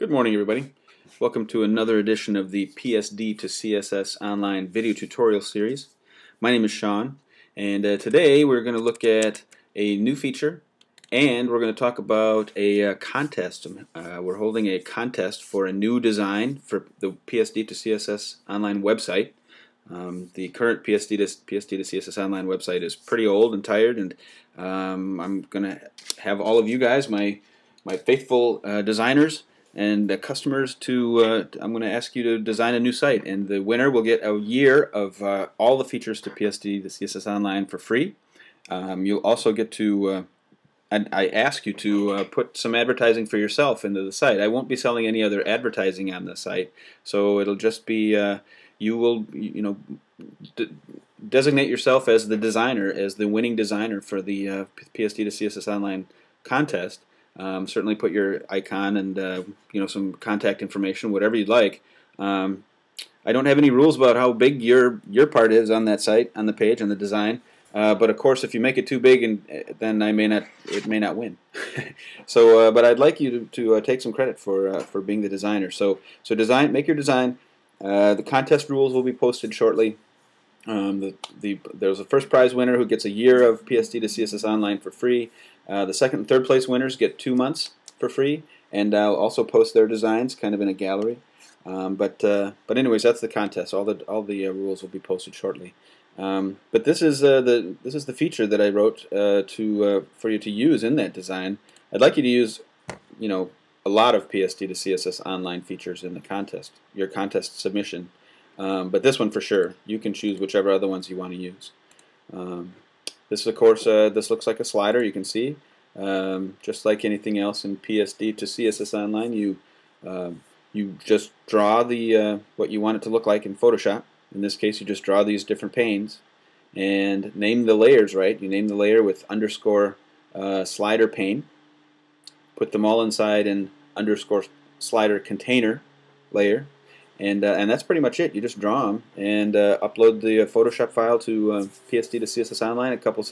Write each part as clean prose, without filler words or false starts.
Good morning, everybody. Welcome to another edition of the PSD to CSS Online video tutorial series. My name is Sean, and today we're going to look at a new feature, and we're going to talk about a contest. We're holding a contest for a new design for the PSD to CSS Online website. The current PSD to CSS Online website is pretty old and tired, and I'm going to have all of you guys, my faithful designers, and customers, I'm going to ask you to design a new site, and the winner will get a year of all the features to PSD to CSS Online for free. You'll also get to, I ask you to put some advertising for yourself into the site. I won't be selling any other advertising on the site, so it'll just be you will, designate yourself as the designer, as the winning designer for the PSD to CSS Online contest. Certainly put your icon and some contact information, whatever you'd like. I don't have any rules about how big your part is on that site, on the page, on the design. But of course, if you make it too big, then it may not win. So, but I'd like you to take some credit for being the designer. So design, make your design. The contest rules will be posted shortly. There's a first prize winner who gets a year of PSD to CSS Online for free. The second and third place winners get 2 months for free, and I'll also post their designs kind of in a gallery. But anyways, that's the contest. All the rules will be posted shortly. But this is the feature that I wrote for you to use in that design. I'd like you to use a lot of PSD to CSS Online features in the contest, your contest submission. But this one for sure. You can choose whichever other ones you want to use. This, of course, this looks like a slider. You can see, just like anything else in PSD to CSS Online, you just draw the what you want it to look like in Photoshop. In this case, you just draw these different panes and name the layers right. You name the layer with underscore slider pane. Put them all inside an underscore slider container layer. And that's pretty much it. You just draw them and upload the Photoshop file to PSD to CSS Online. A couple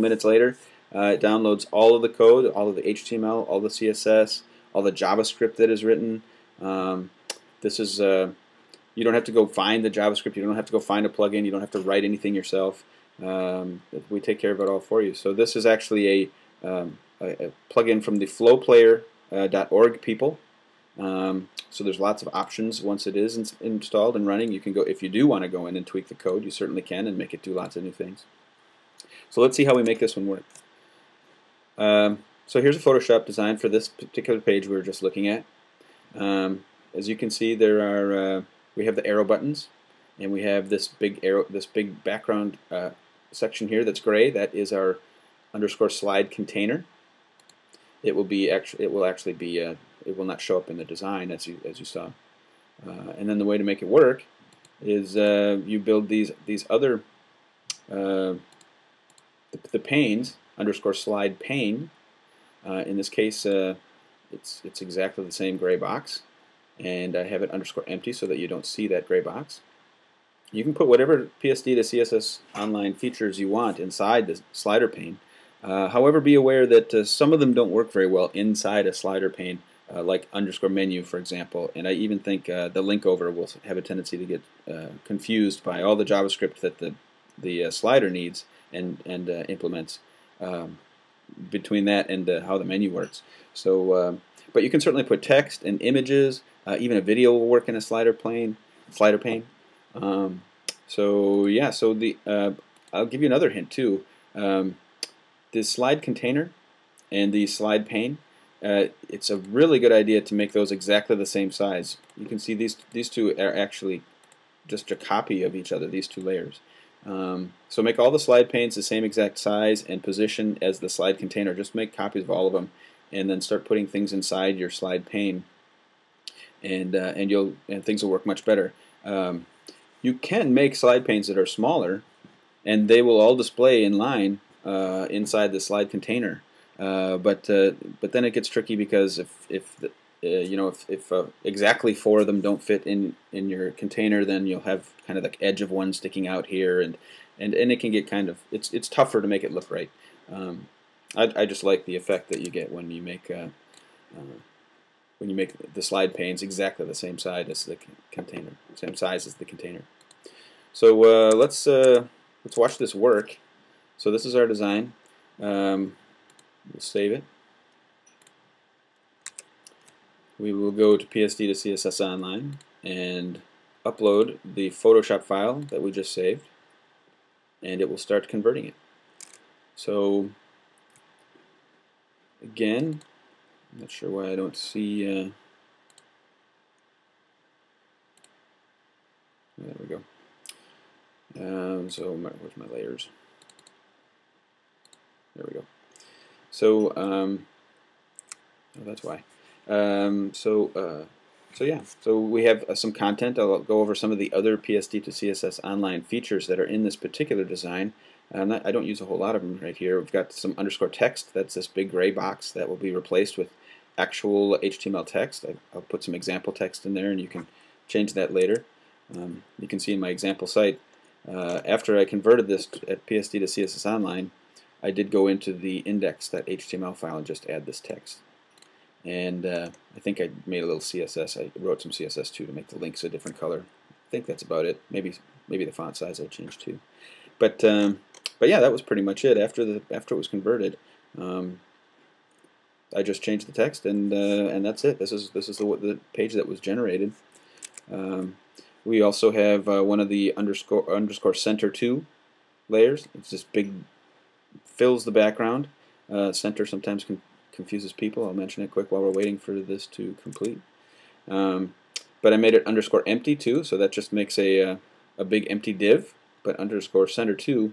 minutes later, it downloads all of the code, all of the HTML, all the CSS, all the JavaScript that is written. This is you don't have to go find the JavaScript. You don't have to go find a plugin. You don't have to write anything yourself. We take care of it all for you. So this is actually a plugin from the flowplayer.org people. So there's lots of options once it is installed and running. You can go, if you do want to go in and tweak the code, you certainly can and make it do lots of new things. So let's see how we make this one work. So here's a Photoshop design for this particular page we were just looking at. As you can see, we have the arrow buttons, and we have this big background section here that's gray. That is our underscore slide container. It will not show up in the design as you saw. And then the way to make it work is you build these other the panes underscore slide pane. In this case, it's exactly the same gray box, and I have it underscore empty so that you don't see that gray box. You can put whatever PSD to CSS Online features you want inside the slider pane. However, be aware that some of them don't work very well inside a slider pane. Like underscore menu, for example, and I even think the link over will have a tendency to get confused by all the JavaScript that the slider needs and implements between that and how the menu works. So, but you can certainly put text and images, even a video will work in a slider pane. So yeah, so I'll give you another hint too. This slide container and the slide pane. It's a really good idea to make those exactly the same size. You can see these two are actually just a copy of each other, these two layers. So make all the slide panes the same exact size and position as the slide container. Just make copies of all of them, and then start putting things inside your slide pane, and things will work much better. You can make slide panes that are smaller, and they will all display in line inside the slide container. But then it gets tricky because if exactly four of them don't fit in your container, then you'll have kind of the edge of one sticking out here, and it can get kind of it's tougher to make it look right. I just like the effect that you get when you make when you make the slide panes exactly the same size as the container, So let's watch this work. So this is our design. We'll save it. We will go to PSD to CSS Online and upload the Photoshop file that we just saved, and it will start converting it. So again, I'm not sure why I don't see. There we go. Where's my layers? There we go. So oh, that's why. So we have some content. I'll go over some of the other PSD to CSS Online features that are in this particular design. I don't use a whole lot of them right here. We've got some underscore text. That's this big gray box that will be replaced with actual HTML text. I'll put some example text in there, and you can change that later. You can see in my example site, after I converted this at PSD to CSS Online, I did go into the index.html file and just add this text. And I think I made a little CSS. I wrote some CSS too to make the links a different color. I think that's about it. Maybe the font size I changed too. But yeah, that was pretty much it. After it was converted, I just changed the text, and that's it. This is the page that was generated. We also have one of the underscore center 2 layers. It's this big, fills the background. Center sometimes confuses people. I'll mention it quick while we're waiting for this to complete. But I made it underscore empty too, so that just makes a big empty div. But underscore center 2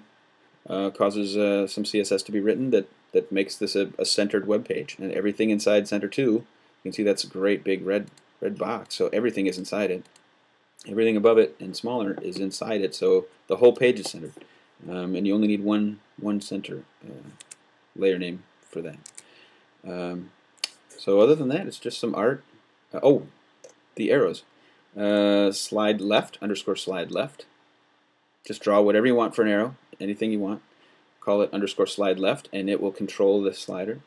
causes some CSS to be written that makes this a centered web page, and everything inside center 2, you can see that's a great big red box. So everything is inside it. Everything above it and smaller is inside it. So the whole page is centered, and you only need one center layer name for that. So other than that, it's just some art. Oh, the arrows. Slide left, underscore slide left. Just draw whatever you want for an arrow, anything you want. Call it underscore slide left, and it will control the slider.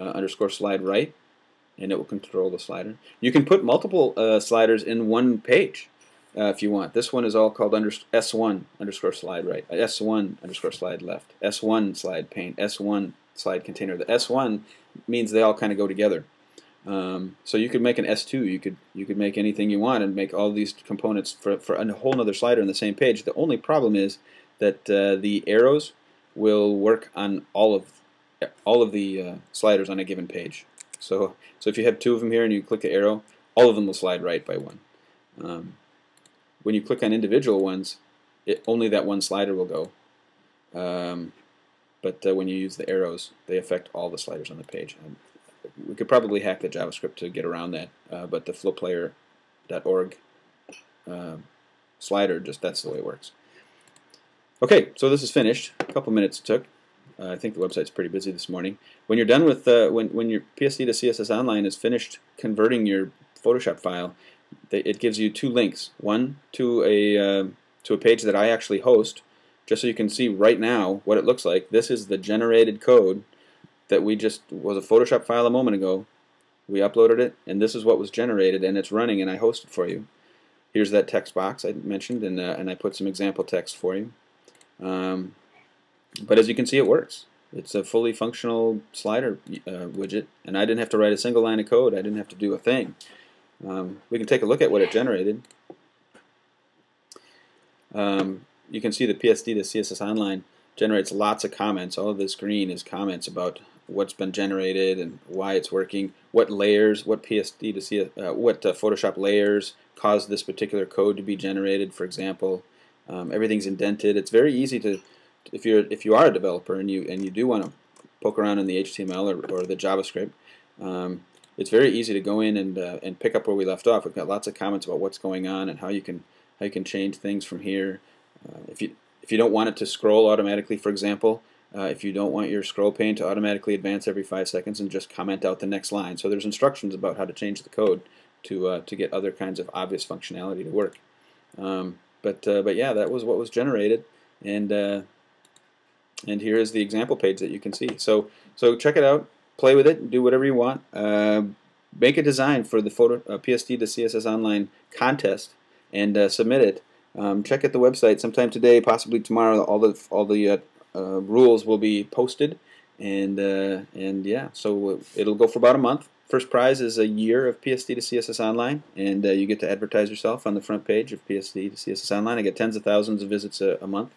Underscore slide right, and it will control the slider. You can put multiple sliders in one page if you want. This one is all called S1 underscore slide right, S1 underscore slide left, S1 slide pane, S1 slide container. The S1 means they all kind of go together. So you could make an S2. You could make anything you want and make all these components for a whole other slider on the same page. The only problem is that the arrows will work on all of the sliders on a given page. So if you have two of them here and you click the arrow, all of them will slide right by one. When you click on individual ones, only that one slider will go. But when you use the arrows, they affect all the sliders on the page. We could probably hack the JavaScript to get around that, but the flowplayer.org slider, just that's the way it works. Okay, so this is finished. A couple minutes it took. I think the website's pretty busy this morning. When you're done with when your PSD to CSS Online is finished converting your Photoshop file, it gives you two links. One to a page that I actually host, just so you can see right now what it looks like. This is the generated code that we just was a Photoshop file a moment ago. We uploaded it, and this is what was generated, and it's running, and I hosted for you. Here's that text box I mentioned, and I put some example text for you. But as you can see, it works. It's a fully functional slider widget, and I didn't have to write a single line of code. I didn't have to do a thing. We can take a look at what it generated. You can see the PSD to CSS Online generates lots of comments. All of this green is comments about what's been generated and why it's working, what layers, what PSD to see, what Photoshop layers caused this particular code to be generated. For example, everything's indented. It's very easy to, if you are a developer and you do want to poke around in the HTML or the JavaScript, it's very easy to go in and pick up where we left off. We've got lots of comments about what's going on and how you can change things from here. If you don't want it to scroll automatically, for example, if you don't want your scroll pane to automatically advance every 5 seconds, and just comment out the next line. So there's instructions about how to change the code to get other kinds of obvious functionality to work. But yeah, that was what was generated, and here is the example page that you can see. So check it out, play with it, do whatever you want. make a design for the PSD to CSS Online contest and submit it. Check out the website sometime today, possibly tomorrow. All the rules will be posted, and yeah, so it'll go for about a month. First prize is a year of PSD to CSS Online, and you get to advertise yourself on the front page of PSD to CSS Online. I get tens of thousands of visits a month.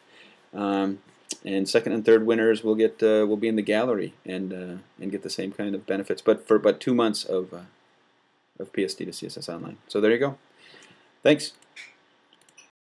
And second and third winners will be in the gallery and get the same kind of benefits, but for about 2 months of PSD to CSS Online. So there you go. Thanks.